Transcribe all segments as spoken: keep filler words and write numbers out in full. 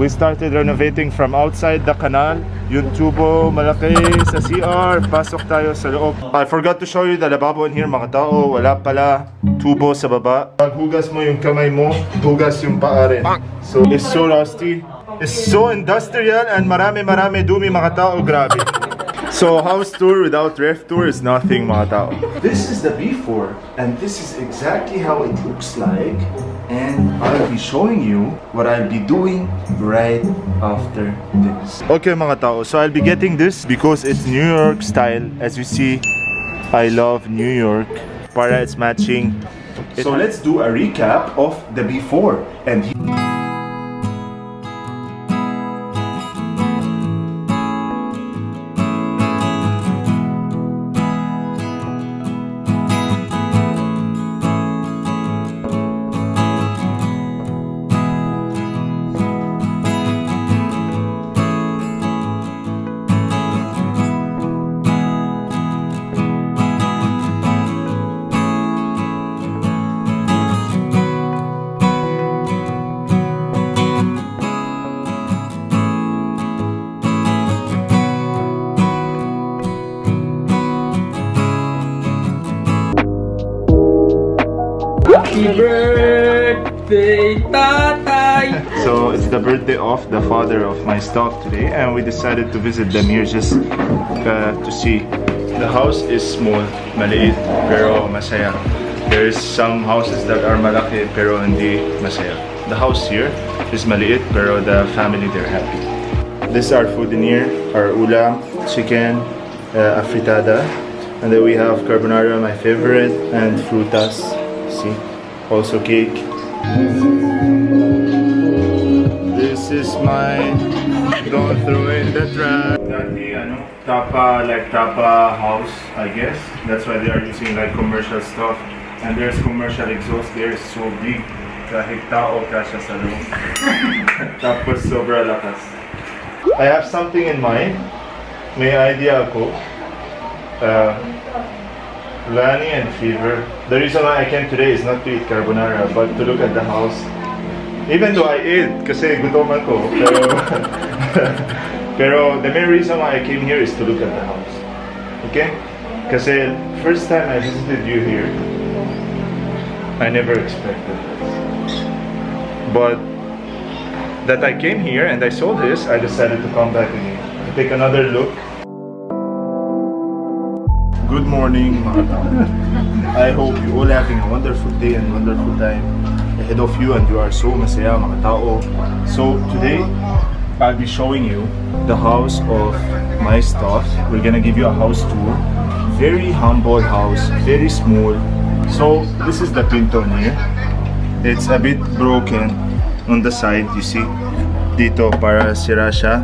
We started renovating from outside the canal. Yung tubo malaki sa C R, pasok tayo sa loob. I forgot to show you the lababo in here, mga tao. Wala pala tubo sa baba. Paghugas mo yung kamay mo, hugas yung paa rin. So it's so rusty. It's so industrial and marami marami dumi, mga tao. Grabe. So house tour without ref tour is nothing, mga tao. This is the before and this is exactly how it looks like. And I'll be showing you what I'll be doing right after this. Okay, mga tao, so I'll be getting this because it's New York style. As you see, I love New York. Para it's matching. It so let's do a recap of the before and happy birthday, Tatay! So it's the birthday of the father of my stock today, and we decided to visit them here just uh, to see. The house is small, maliit, pero masaya. There is some houses that are malaki pero hindi masaya. The house here is maliit pero the family, they're happy. This is our food in here, our ulam, chicken, uh, afritada, and then we have carbonara, my favorite, and frutas. See? Also cake. This is mine. Don't throw in the trash. That's the I know, tapa, like tapa house, I guess. That's why they are using like commercial stuff. And there's commercial exhaust there, it's so big. Kahit tao kasha sa loob. Tapos sobra lakas. I have something in mind. May idea ako. Uh, Lani and fever. The reason why I came today is not to eat carbonara, but to look at the house. Even though I ate, kasi gutoman ko. Pero, pero the main reason why I came here is to look at the house. Okay? Kasi first time I visited you here, I never expected this. But that I came here and I saw this, I decided to come back again, to take another look. Good morning, mga tao. I hope you all having a wonderful day and wonderful time ahead of you, and you are so masaya, mga tao. So today, I'll be showing you the house of my staff. We're gonna give you a house tour. Very humble house, very small. So this is the pinton here. It's a bit broken on the side, you see. Dito para sira siya.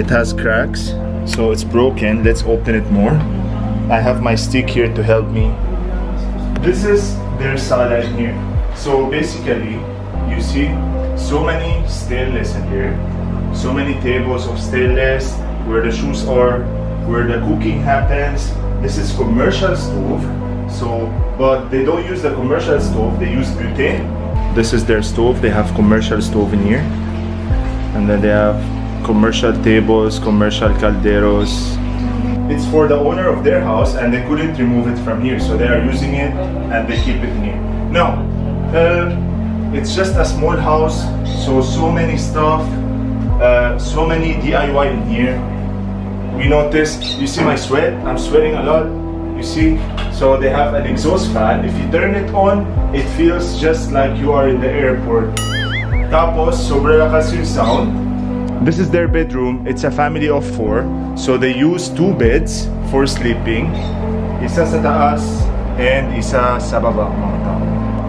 It has cracks, so it's broken. Let's open it more. I have my stick here to help me. This is their sala in here. So basically, you see so many stainless in here. So many tables of stainless, where the shoes are, where the cooking happens. This is commercial stove. So, but they don't use the commercial stove, they use butane. This is their stove, they have commercial stove in here. And then they have commercial tables, commercial calderos. It's for the owner of their house and they couldn't remove it from here, so they are using it and they keep it in here. Now, uh, it's just a small house, so so many stuff, uh, so many D I Y in here. We noticed, you see my sweat? I'm sweating a lot, you see? So they have an exhaust fan. If you turn it on, it feels just like you are in the airport. Tapos, sobrang lakas yung sound. This is their bedroom. It's a family of four, so they use two beds for sleeping. Isa sa taas and isa sa baba, mga tao.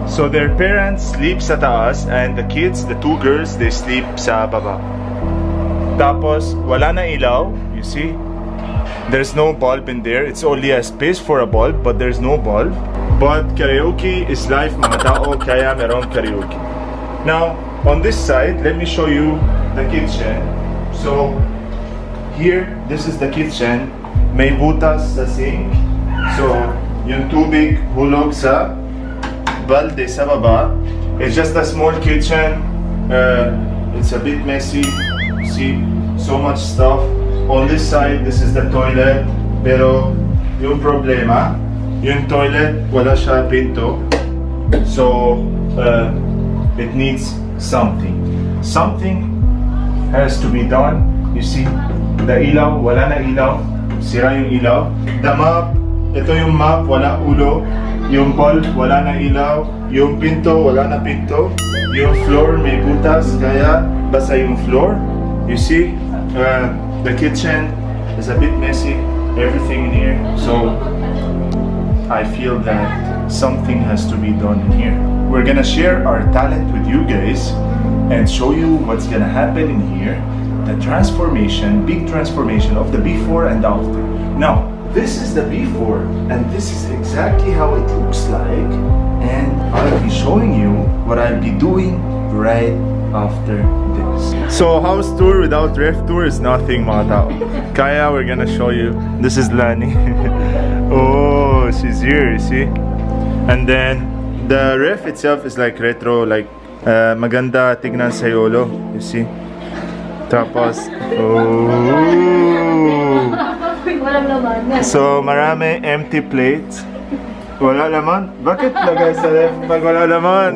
So their parents sleep sa taas and the kids, the two girls, they sleep sa baba. Tapos wala na ilaw, you see? There's no bulb in there. It's only a space for a bulb, but there's no bulb. But karaoke is life, mga tao, kaya meron karaoke. Now, on this side, let me show you the kitchen. So here, this is the kitchen. May butas sa sink. So yung tubig hulog sa balde sa baba. It's just a small kitchen. Uh, It's a bit messy, see, so much stuff. On this side, this is the toilet, pero yung problema, yung toilet wala siya pinto, so uh, it needs something. Something has to be done. You see, the ilaw, wala na ilaw, sira yung ilaw. The map, ito yung map, wala ulo. Yung bulb, wala na ilaw. Yung pinto, wala na pinto. Yung floor, may butas, kaya basa yung floor. You see, uh, the kitchen is a bit messy, everything in here. So I feel that something has to be done in here. We're gonna share our talent with you guys and show you what's gonna happen in here. The transformation, big transformation of the before and after. Now, this is the before and this is exactly how it looks like, and I'll be showing you what I'll be doing right after this. So house tour without ref tour is nothing, mga tao. Kaya we're gonna show you. This is Lani. Oh, she's here, you see? And then the ref itself is like retro, like uh, maganda tignan sa yolo, you see? Tapos, oh. So, marami empty plates. Wala laman? Bakit lagay sa left pag wala laman?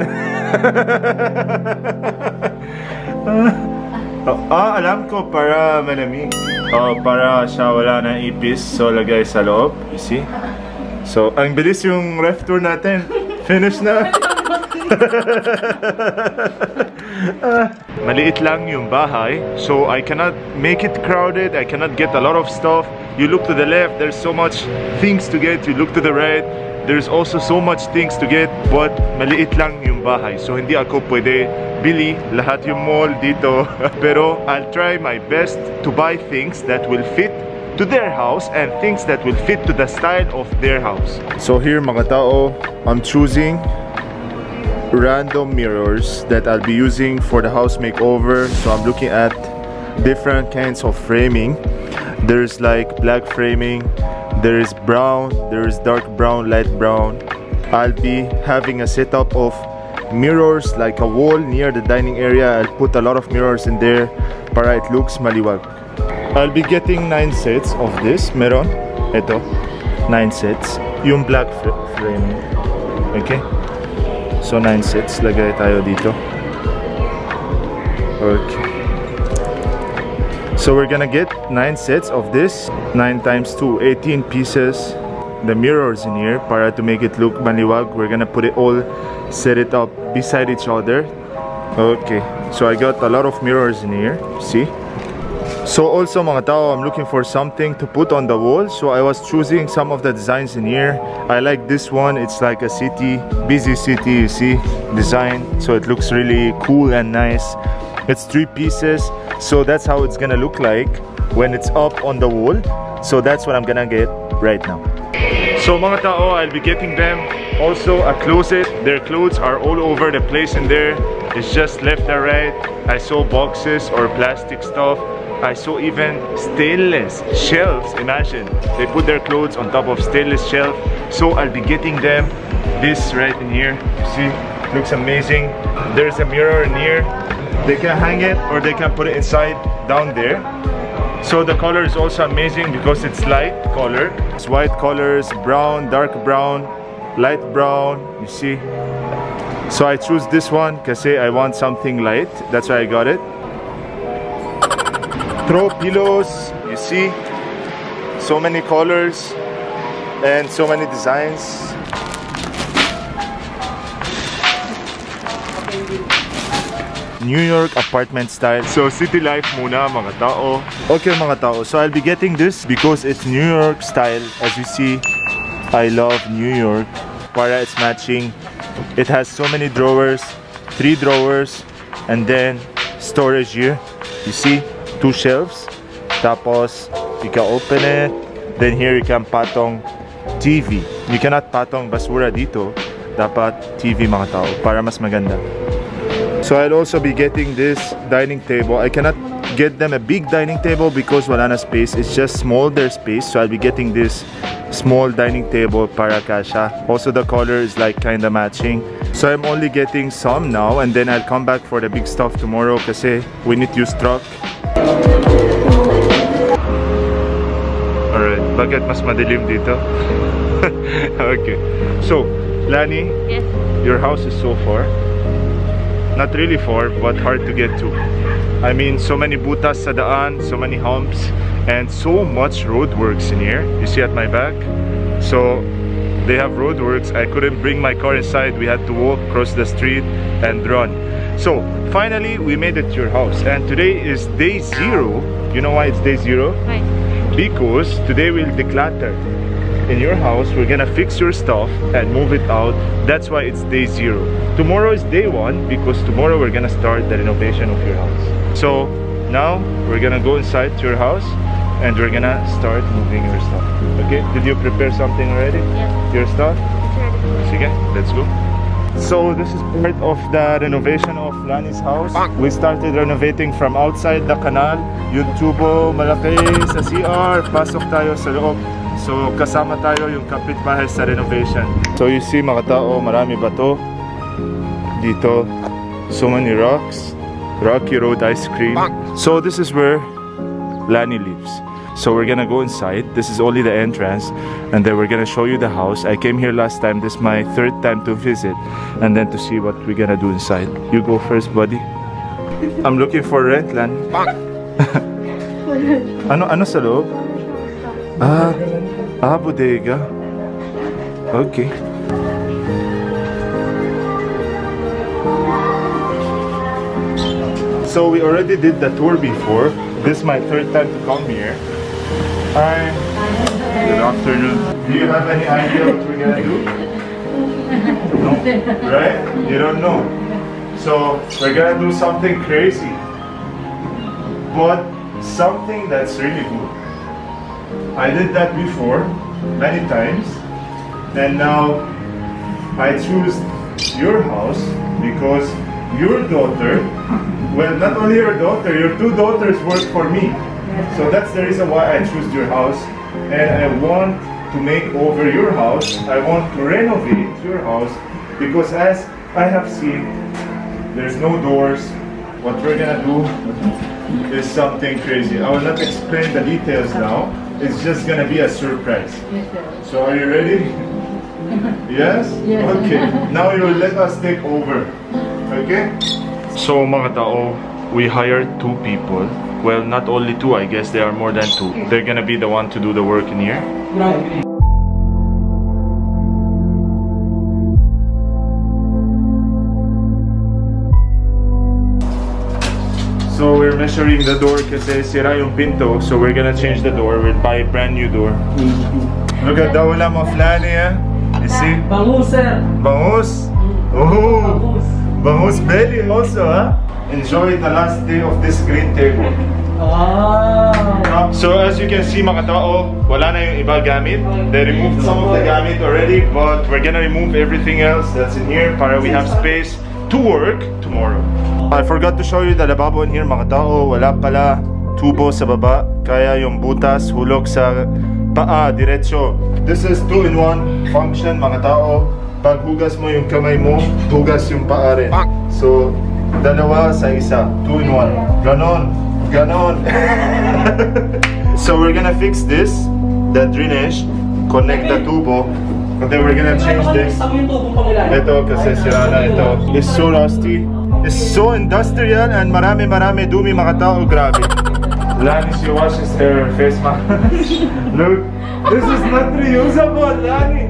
Ah, oh, oh, alam ko, para malamig. Oh, para siya wala na ipis. So, lagay sa loob. You see? So, ang bilis yung ref tour natin. Finish na. Maliit lang yung bahay. So, I cannot make it crowded. I cannot get a lot of stuff. You look to the left, there's so much things to get. You look to the right, there's also so much things to get. But maliit lang yung bahay. So hindi ako pwede bili lahat yung mall dito. Pero I'll try my best to buy things that will fit to their house and things that will fit to the style of their house. So here, mga tao, I'm choosing random mirrors that I'll be using for the house makeover. So I'm looking at different kinds of framing. There's like black framing, there is brown, there is dark brown, light brown. I'll be having a setup of mirrors, like a wall near the dining area. I'll put a lot of mirrors in there para it looks maliwag. I'll be getting nine sets of this. Meron ito, nine sets yung black fr framing. Okay, so nine sets lagay tayo dito. Okay, so we're gonna get nine sets of this, nine times two, eighteen pieces. The mirrors in here, para to make it look maliwag, we're gonna put it all, set it up beside each other. Okay, so I got a lot of mirrors in here, see? So also, mga tao, I'm looking for something to put on the wall, so I was choosing some of the designs in here. I like this one, it's like a city, busy city, you see, design. So it looks really cool and nice. It's three pieces, so that's how it's gonna look like when it's up on the wall. So that's what I'm gonna get right now. So mga tao, I'll be getting them also a closet. Their clothes are all over the place in there. It's just left and right. I saw boxes or plastic stuff. I saw even stainless shelves. Imagine, they put their clothes on top of stainless shelf. So I'll be getting them this right in here. See, looks amazing. There's a mirror in here. They can hang it or they can put it inside down there. So the color is also amazing because it's light color. It's white colors, brown, dark brown, light brown, you see. So I choose this one because I want something light. That's why I got it. Throw pillows, you see. So many colors and so many designs. New York apartment style. So city life muna, mga tao. Okay, mga tao, so I'll be getting this because it's New York style. As you see, I love New York. Para it's matching. It has so many drawers, three drawers, and then storage here. You see, two shelves. Tapos, you can open it. Then here you can patong T V. You cannot patong basura dito. Dapat T V, mga tao, para mas maganda. So I'll also be getting this dining table. I cannot get them a big dining table because wala na space. It's just small their space, so I'll be getting this small dining table para kasha. Also the color is like kinda matching. So I'm only getting some now, and then I'll come back for the big stuff tomorrow kasi we need to use truck. Alright, bakit mas madilim dito? Okay. So, Lani, yes. Your house is so far. Not really far, but hard to get to. I mean, so many butas sa daan, so many humps, and so much roadworks in here. You see at my back? So, they have roadworks. I couldn't bring my car inside. We had to walk across the street and run. So, finally, we made it to your house. And today is day zero. You know why it's day zero? Why? Because today we'll declutter. In your house, we're gonna fix your stuff and move it out. That's why it's day zero. Tomorrow is day one because tomorrow we're gonna start the renovation of your house. So now we're gonna go inside to your house and we're gonna start moving your stuff. Okay, did you prepare something already? Yeah. Your stuff? Sure. Okay, let's go. So this is part of the renovation of Lani's house. We started renovating from outside the canal. Yung tubo, malaki, sa C R, pasok tayo sa loob. So kasama tayo yung kapitbahay sa renovation. So you see mga tao, marami bato dito. So many rocks. Rocky Road ice cream. So this is where Lani lives. So we're gonna go inside. This is only the entrance, and then we're gonna show you the house. I came here last time. This is my third time to visit, and then to see what we're gonna do inside. You go first, buddy. I'm looking for rent, Lan. ano ano sa loob? Ah, ah, bodega. Okay. So we already did the tour before. This is my third time to come here. Hi. Good afternoon. Do you have any idea what we're gonna do? No. Right? You don't know. So we're gonna do something crazy, but something that's really good. I did that before many times, and now I choose your house because your daughter, well, not only your daughter, your two daughters work for me. So that's the reason why I choose your house. And I want to make over your house. I want to renovate your house because as I have seen, there's no doors. What we're gonna do is something crazy. I will not explain the details now. It's just gonna be a surprise. So are you ready? Yes? Okay. Now you will let us take over. Okay? So mga tao, we hired two people. Well, not only two, I guess there are more than two. They're gonna be the one to do the work in here. Right. So we're measuring the door kasi sira yung pinto. So we're gonna change the door. We'll buy a brand new door. Look at the ulam of Lani, eh? You see? Bangus, sir. Bangus? Oh! Bangus belly also, huh? Enjoy the last day of this green table. Wow. So as you can see, mga tao, wala na yung iba gamit. They removed some of the gamit already, but we're gonna remove everything else that's in here para we have space to work tomorrow. I forgot to show you the lababo in here, mga tao. Wala pala tubo sa baba, kaya yung butas hulog sa paa, diretso. This is two in one function, mga tao. Pag hugas mo yung kamay mo, hugas yung paa rin. So, dalawa sa isa. Two in one. Ganon. Ganon. So, we're gonna fix this, the drainage, connect the tubo, and then we're gonna change this. Ito, kasi sira na ito. It's so rusty. It's so industrial and marami marami dumi, mga tao. Grabe. Lani, she washes her face mask. Look, this is not reusable, Lani.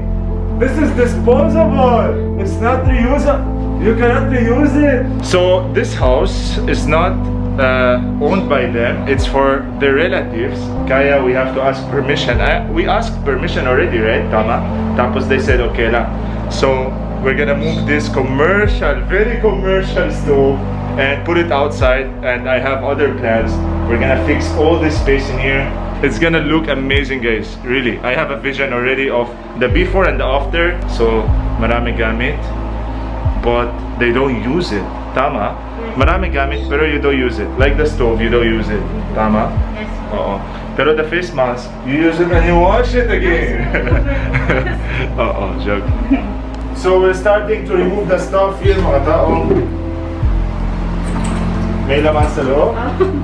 This is disposable. It's not reusable. You cannot reuse it. So this house is not uh, owned by them. It's for their relatives. Kaya, we have to ask permission. I, we asked permission already, right? Tama. Tapos they said okay lang. So we're gonna move this commercial, very commercial stove and put it outside. And I have other plans. We're gonna fix all this space in here. It's gonna look amazing, guys. Really, I have a vision already of the before and the after. So, marami gamit, but they don't use it. Tama? Yes. Maraming gamit pero you don't use it. Like the stove, you don't use it. Tama? Yes. Oo. Pero the face mask, you use it and you wash it again. Oo, joke. So we're starting to remove the stuff here, mga tao. May laman sa loob?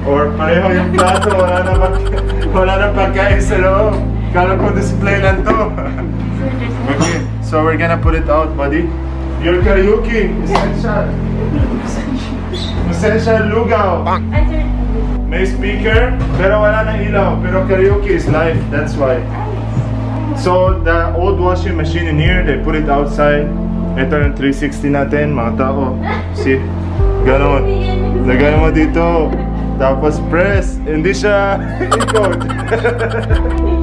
Or pareho yung plato, wala na, wala na pagkain sa loob. Kala ko display lang to. Okay, so we're gonna put it out, buddy. Your karaoke, essential. Essential lugaw. May speaker, pero wala na ilaw. Pero karaoke is life, that's why. So the old washing machine in here, they put it outside. Ito yung three sixty natin, mga tao. See? Ganon. Lagay mo dito. Tapos press. Hindi siya ikot.